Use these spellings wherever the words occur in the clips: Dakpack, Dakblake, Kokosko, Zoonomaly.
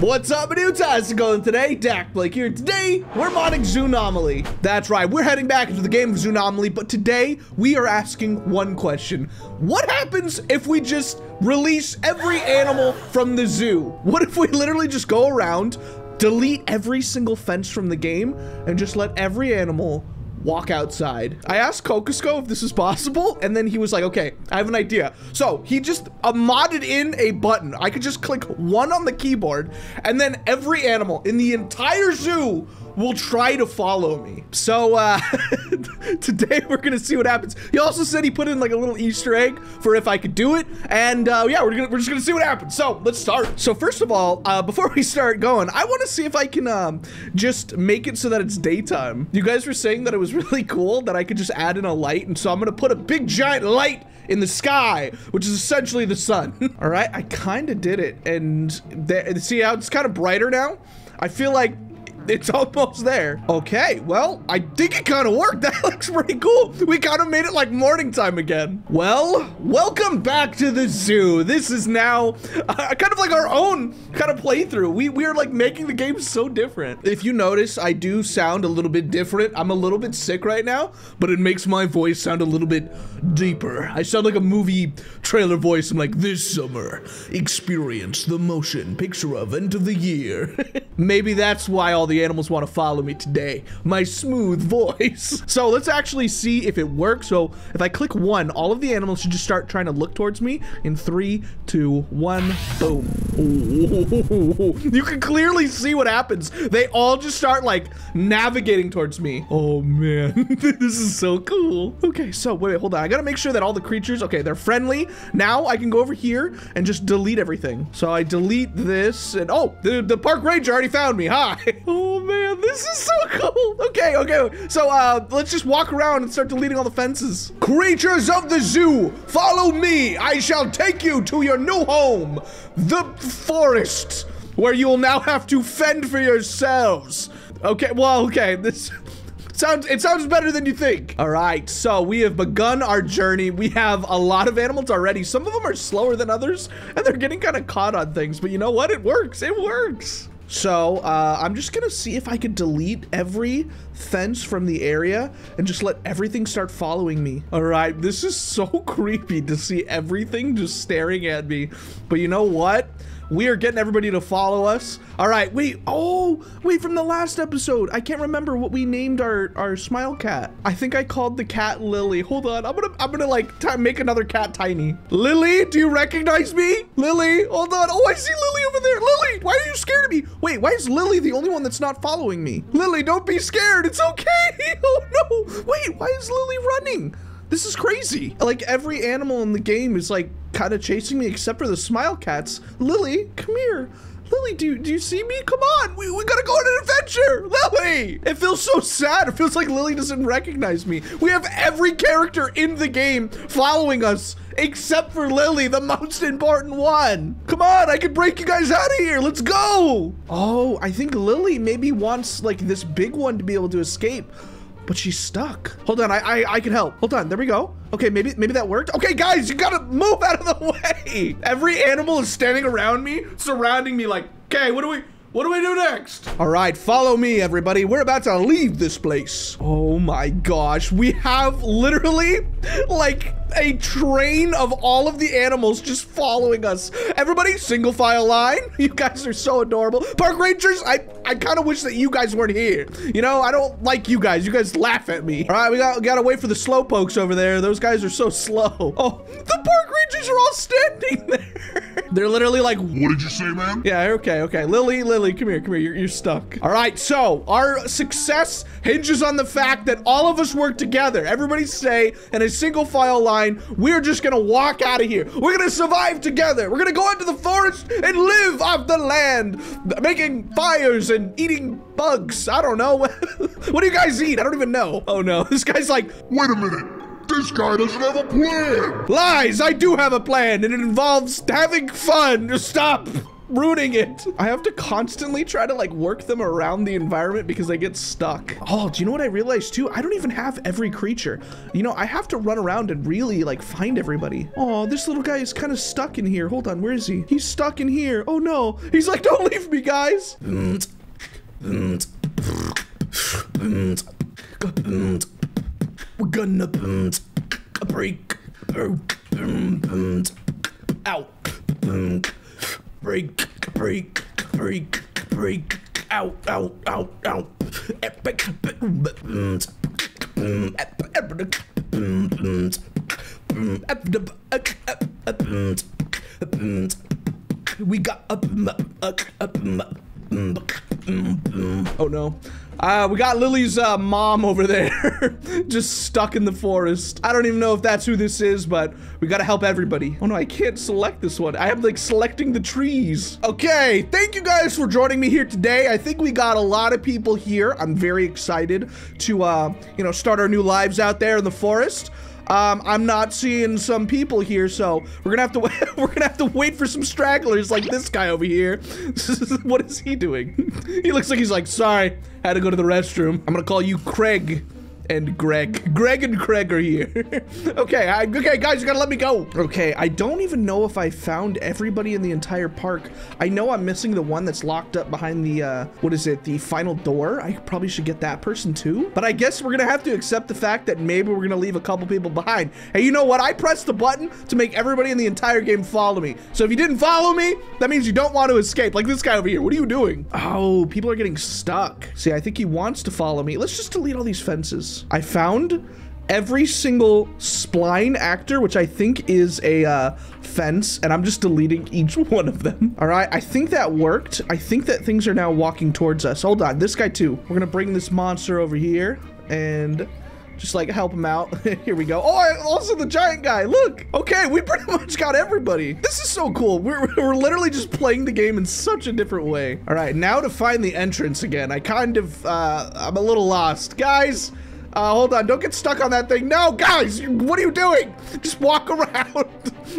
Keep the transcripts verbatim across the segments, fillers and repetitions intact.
What's up, dudes? How's it going today? Dakblake here. Today, we're modding Zoonomaly. That's right, we're heading back into the game of Zoonomaly, but today, we are asking one question. What happens if we just release every animal from the zoo? What if we literally just go around, delete every single fence from the game, and just let every animal walk outside? I asked Kokosko if this is possible, and then he was like, okay, I have an idea. So he just uh, modded in a button. I could just click one on the keyboard, and then every animal in the entire zoo will try to follow me. So uh, today we're gonna see what happens. He also said he put in like a little Easter egg for if I could do it. And uh, yeah, we're, gonna, we're just gonna see what happens. So let's start. So first of all, uh, before we start going, I wanna see if I can um, just make it so that it's daytime. You guys were saying that it was really cool that I could just add in a light. And so I'm gonna put a big giant light in the sky, which is essentially the sun. All right, I kinda did it. And see how it's kinda brighter now? I feel like it's almost there. Okay, well, I think it kind of worked. That looks pretty cool. We kind of made it like morning time again. Well, welcome back to the zoo. This is now uh, kind of like our own kind of playthrough. We, we are like making the game so different. If you notice, I do sound a little bit different. I'm a little bit sick right now, but it makes my voice sound a little bit deeper. I sound like a movie trailer voice. I'm like, this summer, experience the motion picture event of the year. Maybe that's why all the animals want to follow me today. My smooth voice. So let's actually see if it works. So if I click one, all of the animals should just start trying to look towards me in three, two, one, boom. Ooh. You can clearly see what happens. They all just start like navigating towards me. Oh man, this is so cool. Okay, so wait, wait, hold on. I gotta make sure that all the creatures, okay, they're friendly. Now I can go over here and just delete everything. So I delete this and oh, the, the park ranger already found me, hi. Oh man, this is so cool. Okay, okay, so uh, let's just walk around and start deleting all the fences. Creatures of the zoo, follow me. I shall take you to your new home, the forest, where you will now have to fend for yourselves. Okay, well, okay, this sounds, it sounds better than you think. All right, so we have begun our journey. We have a lot of animals already. Some of them are slower than others, and they're getting kind of caught on things, but you know what? It works, it works. So uh, I'm just gonna see if I could delete every fence from the area and just let everything start following me. All right, this is so creepy to see everything just staring at me. But you know what? We are getting everybody to follow us. All right, wait, oh, wait, from the last episode, I can't remember what we named our, our smile cat. I think I called the cat Lily. Hold on, I'm gonna, I'm gonna like t make another cat tiny. Lily, do you recognize me? Lily, hold on, oh, I see Lily over there. Lily, why are you scared of me? Wait, why is Lily the only one that's not following me? Lily, don't be scared, it's okay. Oh no, wait, why is Lily running? This is crazy. Like every animal in the game is like kind of chasing me except for the smile cats. Lily, come here. Lily, do you, do you see me? Come on, we, we gotta go on an adventure, Lily! It feels so sad, it feels like Lily doesn't recognize me. We have every character in the game following us, except for Lily, the most important one. Come on, I can break you guys out of here, let's go! Oh, I think Lily maybe wants like this big one to be able to escape. But she's stuck. Hold on, I, I I can help. Hold on, there we go. Okay, maybe maybe that worked. Okay, guys, you gotta move out of the way. Every animal is standing around me, surrounding me like, okay, what do we, what do we do next? All right, follow me, everybody. We're about to leave this place. Oh my gosh, we have literally like a train of all of the animals just following us. Everybody, single file line. You guys are so adorable. Park rangers, I, I kind of wish that you guys weren't here. You know, I don't like you guys. You guys laugh at me. All right, we got, gotta wait for the slowpokes over there. Those guys are so slow. Oh, the park rangers are all standing there. They're literally like, what did you say, man? Yeah, okay, okay. Lily, Lily. Lily, come here, come here, you're, you're stuck. All right, so our success hinges on the fact that all of us work together. Everybody stay in a single file line. We're just gonna walk out of here. We're gonna survive together. We're gonna go into the forest and live off the land, making fires and eating bugs. I don't know. What do you guys eat? I don't even know. Oh no, this guy's like, wait a minute. This guy doesn't have a plan. Lies, I do have a plan and it involves having fun. Stop. ruining it. I have to constantly try to like work them around the environment because they get stuck. Oh, do you know what I realized too? I don't even have every creature. You know, I have to run around and really like find everybody. Oh, this little guy is kind of stuck in here. Hold on, where is he? He's stuck in here. Oh no. He's like, don't leave me, guys. We're gonna break. Out. Break, break, break, break, out, out, out, out. Epic, we got up, up, up, oh no. Uh, we got Lily's uh, mom over there, just stuck in the forest. I don't even know if that's who this is, but we gotta help everybody. Oh no, I can't select this one. I am like selecting the trees. Okay, thank you guys for joining me here today. I think we got a lot of people here. I'm very excited to, uh, you know, start our new lives out there in the forest. Um, I'm not seeing some people here, so we're gonna have to wait, we're gonna have to wait for some stragglers like this guy over here. What is he doing? He looks like he's like, sorry, had to go to the restroom. I'm gonna call you Craig and Greg. Greg and Craig are here. okay, I, okay, guys, you gotta let me go. Okay, I don't even know if I found everybody in the entire park. I know I'm missing the one that's locked up behind the, uh, what is it, the final door. I probably should get that person too. But I guess we're gonna have to accept the fact that maybe we're gonna leave a couple people behind. Hey, you know what? I pressed the button to make everybody in the entire game follow me. So if you didn't follow me, that means you don't want to escape. Like this guy over here, what are you doing? Oh, people are getting stuck. See, I think he wants to follow me. Let's just delete all these fences. I found every single spline actor, which I think is a uh, fence, and I'm just deleting each one of them. All right, I think that worked. I think that things are now walking towards us. Hold on, this guy too. We're gonna bring this monster over here and just like help him out. Here we go. Oh, also the giant guy, look. Okay, we pretty much got everybody. This is so cool. We're, we're literally just playing the game in such a different way. All right, now to find the entrance again. I kind of, uh, I'm a little lost. Guys, Uh, hold on, don't get stuck on that thing. No, guys, you, what are you doing? Just walk around.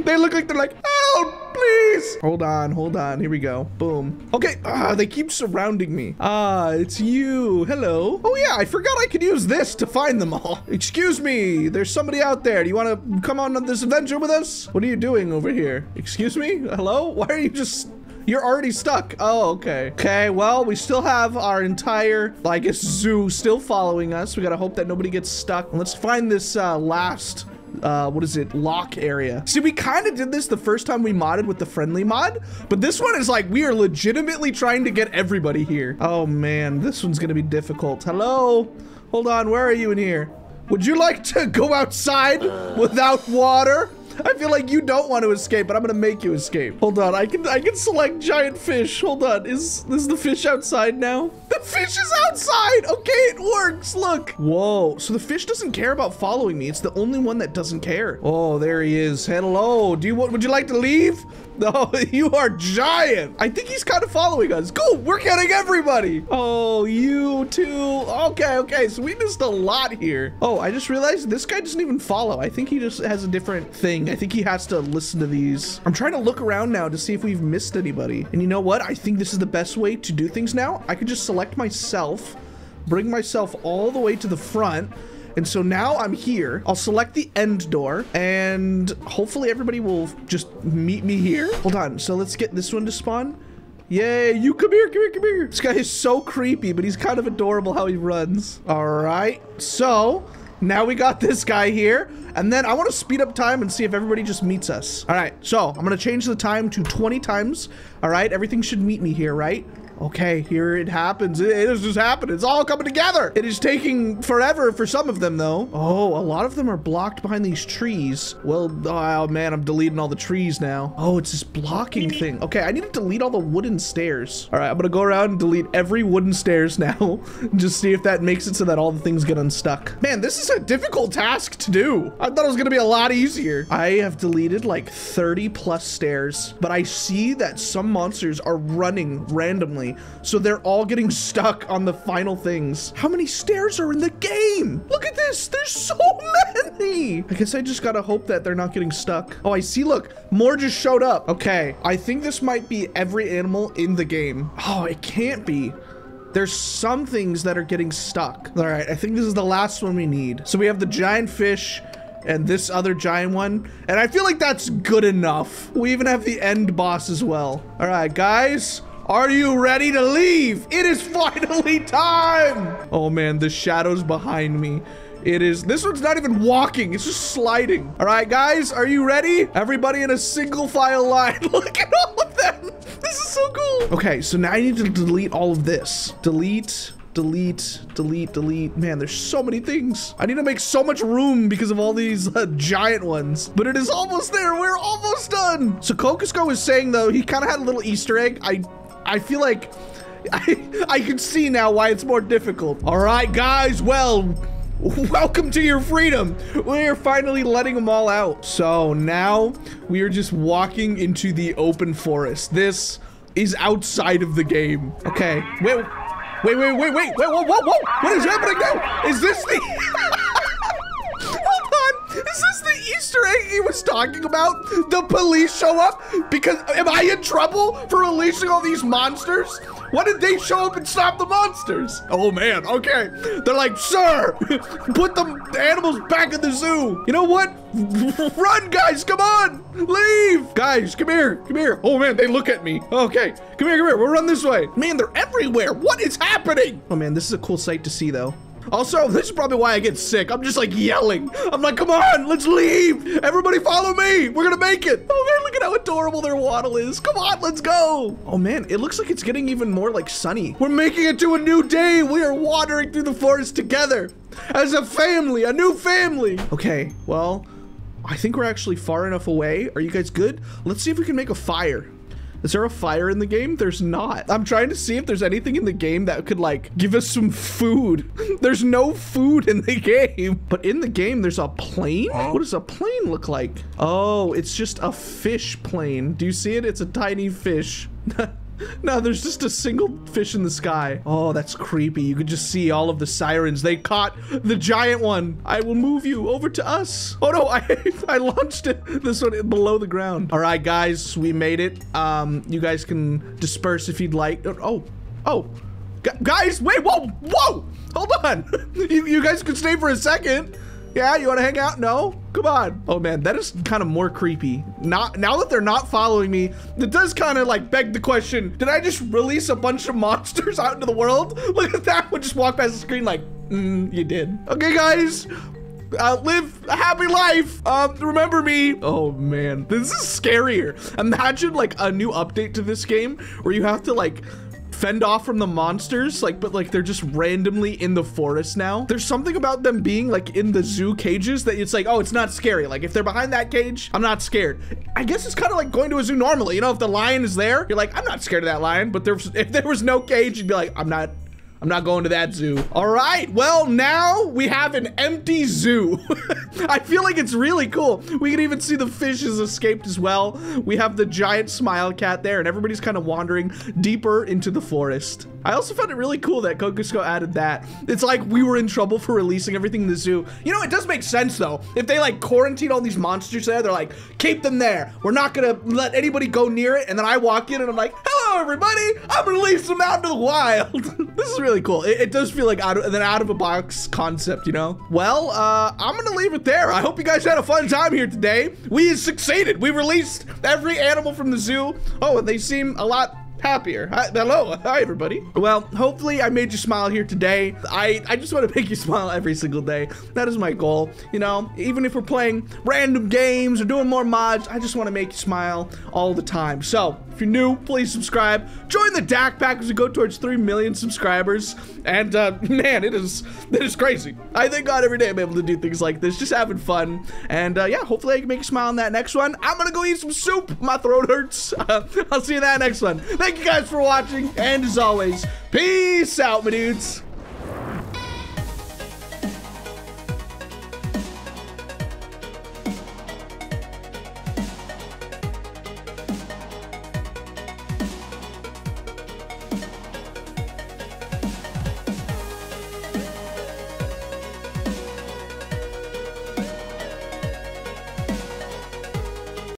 They look like they're like, help, please. Hold on, hold on, here we go. Boom. Okay, uh, they keep surrounding me. Ah, uh, it's you, hello. Oh yeah, I forgot I could use this to find them all. Excuse me, there's somebody out there. Do you wanna come on this adventure with us? What are you doing over here? Excuse me, hello? Why are you just... You're already stuck. Oh, okay. Okay, well, we still have our entire, I guess, zoo still following us. We gotta hope that nobody gets stuck. Let's find this uh, last, uh, what is it, lock area. See, we kind of did this the first time we modded with the friendly mod, but this one is like, we are legitimately trying to get everybody here. Oh man, this one's gonna be difficult. Hello? Hold on, where are you in here? Would you like to go outside without water? I feel like you don't want to escape, but I'm gonna make you escape. Hold on, I can I can select giant fish. Hold on, is, is the fish outside now? The fish is outside! Okay, it works, look. Whoa, so the fish doesn't care about following me. It's the only one that doesn't care. Oh, there he is, hello. Do you want, would you like to leave? No, you are giant. I think he's kind of following us. Cool, we're getting everybody. Oh, you too. Okay, okay, so we missed a lot here. Oh, I just realized this guy doesn't even follow. I think he just has a different thing. I think he has to listen to these. I'm trying to look around now to see if we've missed anybody. And you know what? I think this is the best way to do things now. I could just select myself, bring myself all the way to the front. And so now I'm here. I'll select the end door and hopefully everybody will just meet me here. Hold on. So let's get this one to spawn. Yay, you come here, come here, come here. This guy is so creepy, but he's kind of adorable how he runs. All right. So now we got this guy here. And then I want to speed up time and see if everybody just meets us. All right. So I'm going to change the time to twenty times. All right. Everything should meet me here, right? Okay, here it happens. It is just happening. It's all coming together. It is taking forever for some of them, though. Oh, a lot of them are blocked behind these trees. Well, oh man, I'm deleting all the trees now. Oh, it's this blocking thing. Okay, I need to delete all the wooden stairs. All right, I'm gonna go around and delete every wooden stairs now. Just see if that makes it so that all the things get unstuck. Man, this is a difficult task to do. I thought it was gonna be a lot easier. I have deleted like thirty plus stairs, but I see that some monsters are running randomly apparently. So they're all getting stuck on the final things. How many stairs are in the game? Look at this. There's so many. I guess I just gotta hope that they're not getting stuck. Oh, I see. Look, more just showed up. Okay, I think this might be every animal in the game. Oh, it can't be. There's some things that are getting stuck. All right, I think this is the last one we need. So we have the giant fish and this other giant one. And I feel like that's good enough. We even have the end boss as well. All right, guys, are you ready to leave? It is finally time. Oh man, the shadows behind me. It is, this one's not even walking, it's just sliding. All right, guys, are you ready? Everybody in a single file line. Look at all of them. This is so cool. Okay, so now I need to delete all of this. Delete, delete, delete, delete. Man, there's so many things. I need to make so much room because of all these uh, giant ones. But it is almost there. We're almost done. So Kokosko is saying, though, he kind of had a little Easter egg. I, I feel like I, I can see now why it's more difficult. All right, guys, well... welcome to your freedom. We're finally letting them all out. So now we are just walking into the open forest. This is outside of the game. Okay. Wait, wait, wait, wait, wait, wait. Whoa, whoa, whoa. What is happening now? Is this the... hold on. Is this the Easter egg he was talking about? The police show up? Because am I in trouble for releasing all these monsters? Why did they show up and stop the monsters? Oh man, okay. They're like, sir, put the animals back in the zoo. You know what? Run, guys, come on, leave. Guys, come here, come here. Oh man, they look at me. Okay, come here, come here, we'll run this way. Man, they're everywhere, what is happening? Oh man, this is a cool sight to see though. Also, this is probably why I get sick. I'm just like yelling. I'm like, come on, let's leave. Everybody follow me. We're gonna make it. Oh man, look at how adorable their waddle is. Come on, let's go. Oh man, it looks like it's getting even more like sunny. We're making it to a new day. We are wandering through the forest together as a family, a new family. Okay, well, I think we're actually far enough away. Are you guys good? Let's see if we can make a fire. Is there a fire in the game? There's not. I'm trying to see if there's anything in the game that could like give us some food. There's no food in the game. But in the game, there's a plane? What does a plane look like? Oh, it's just a fish plane. Do you see it? It's a tiny fish. No, there's just a single fish in the sky. Oh, that's creepy. You could just see all of the sirens. They caught the giant one. I will move you over to us. Oh no, I I launched it. This one below the ground. All right, guys, we made it. Um, you guys can disperse if you'd like. Oh, oh, guys, wait, whoa, whoa, hold on. You, you guys could stay for a second. Yeah, you want to hang out? No? Come on. Oh man, that is kind of more creepy. Not now that they're not following me, that does kind of like beg the question, did I just release a bunch of monsters out into the world? Look at that one just walk past the screen like, mm, you did. Okay, guys, uh, live a happy life. Um, remember me. Oh man, this is scarier. Imagine like a new update to this game where you have to like fend off from the monsters, like, but like they're just randomly in the forest now. There's something about them being like in the zoo cages that it's like, oh, it's not scary. Like if they're behind that cage, I'm not scared. I guess it's kind of like going to a zoo normally. You know, if the lion is there, you're like, I'm not scared of that lion. But there's, if there was no cage, you'd be like, I'm not, I'm not going to that zoo. All right, well, now we have an empty zoo. I feel like it's really cool. We can even see the fishes escaped as well. We have the giant smile cat there and everybody's kind of wandering deeper into the forest. I also found it really cool that Kokosko added that. It's like we were in trouble for releasing everything in the zoo. You know, it does make sense though. If they like quarantine all these monsters there, they're like, keep them there. We're not gonna let anybody go near it. And then I walk in and I'm like, hello everybody, I'm releasing them out into the wild. This is really really cool. It, it does feel like out of, an out of a box concept, you know? Well, uh, I'm gonna leave it there. I hope you guys had a fun time here today. We succeeded. We released every animal from the zoo. Oh, and they seem a lot happier. Hi, hello. Hi, everybody. Well, hopefully I made you smile here today. I, I just want to make you smile every single day. That is my goal. You know, even if we're playing random games or doing more mods, I just want to make you smile all the time. So if you're new, please subscribe. Join the Dakpack as we go towards three million subscribers. And uh, man, it is, it is crazy. I thank God every day I'm able to do things like this, just having fun. And uh, yeah, hopefully I can make you smile in that next one. I'm going to go eat some soup. My throat hurts. Uh, I'll see you in that next one. Thank Thank you guys for watching, and as always, peace out, my dudes.